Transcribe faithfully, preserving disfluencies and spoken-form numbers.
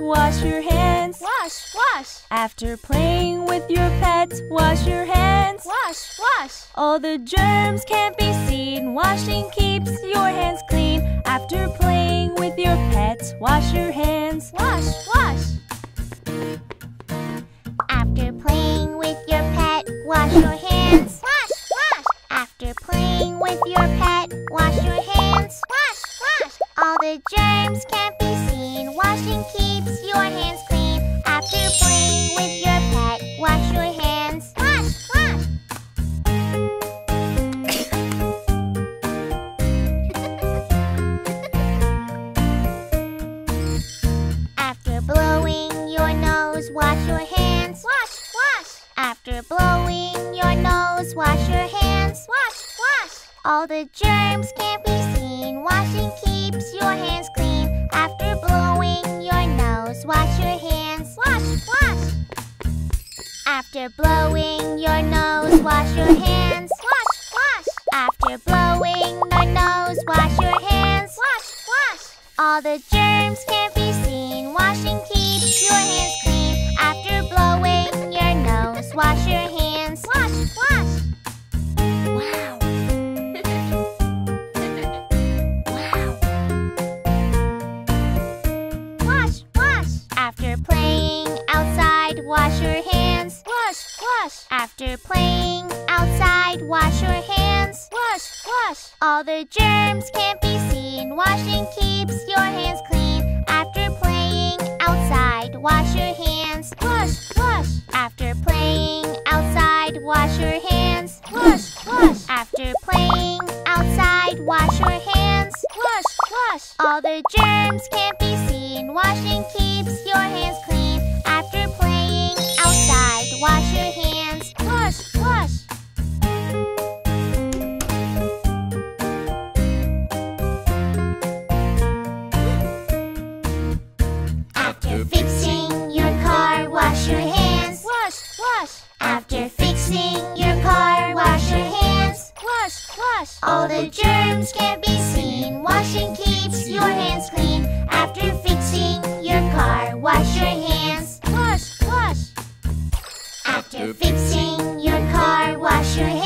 Wash your hands. Wash, wash. After playing with your pets, wash your hands. Wash, wash. All the germs can't be seen. Washing keeps your hands clean. After playing with your pets, wash your hands. Wash, wash. After playing with your pet, wash your hands. Wash, wash. After playing with your pet, wash your hands. Wash, wash. All the germs can't be seen. Washing keeps your hands clean. After playing with your pet, wash your hands. Wash, wash. After blowing your nose, wash your hands. Wash, wash. After blowing your nose, wash your hands. Wash, wash. All the germs can't be seen. Washing keeps your hands clean. After blowing your nose, wash your hands. Wash, wash. After blowing your nose, wash your hands. Wash, wash. After blowing your nose, wash your hands. Wash, wash. All the germs can't be seen. Washing keeps your hands clean. After blowing your nose, wash your hands. Wash, wash. Wow. Wash your hands. Wash, wash. After playing outside, wash your hands. Wash, wash. All the germs can't be seen. Washing keeps your hands clean. After playing outside, wash your hands. Wash, wash. After playing outside, wash your hands. Wash, wash. After playing outside, wash your hands. Wash, wash. All the germs can't be seen. Washing keeps your hands clean. Wash your hands. Wash, wash. After fixing your car, wash your hands. Wash, wash. After fixing your car, wash your hands. Wash, wash. All the germs can't be seen. Washing keeps your hands clean. After fixing your car, wash your hands. Wash, wash. After fixing your car, wash your hands.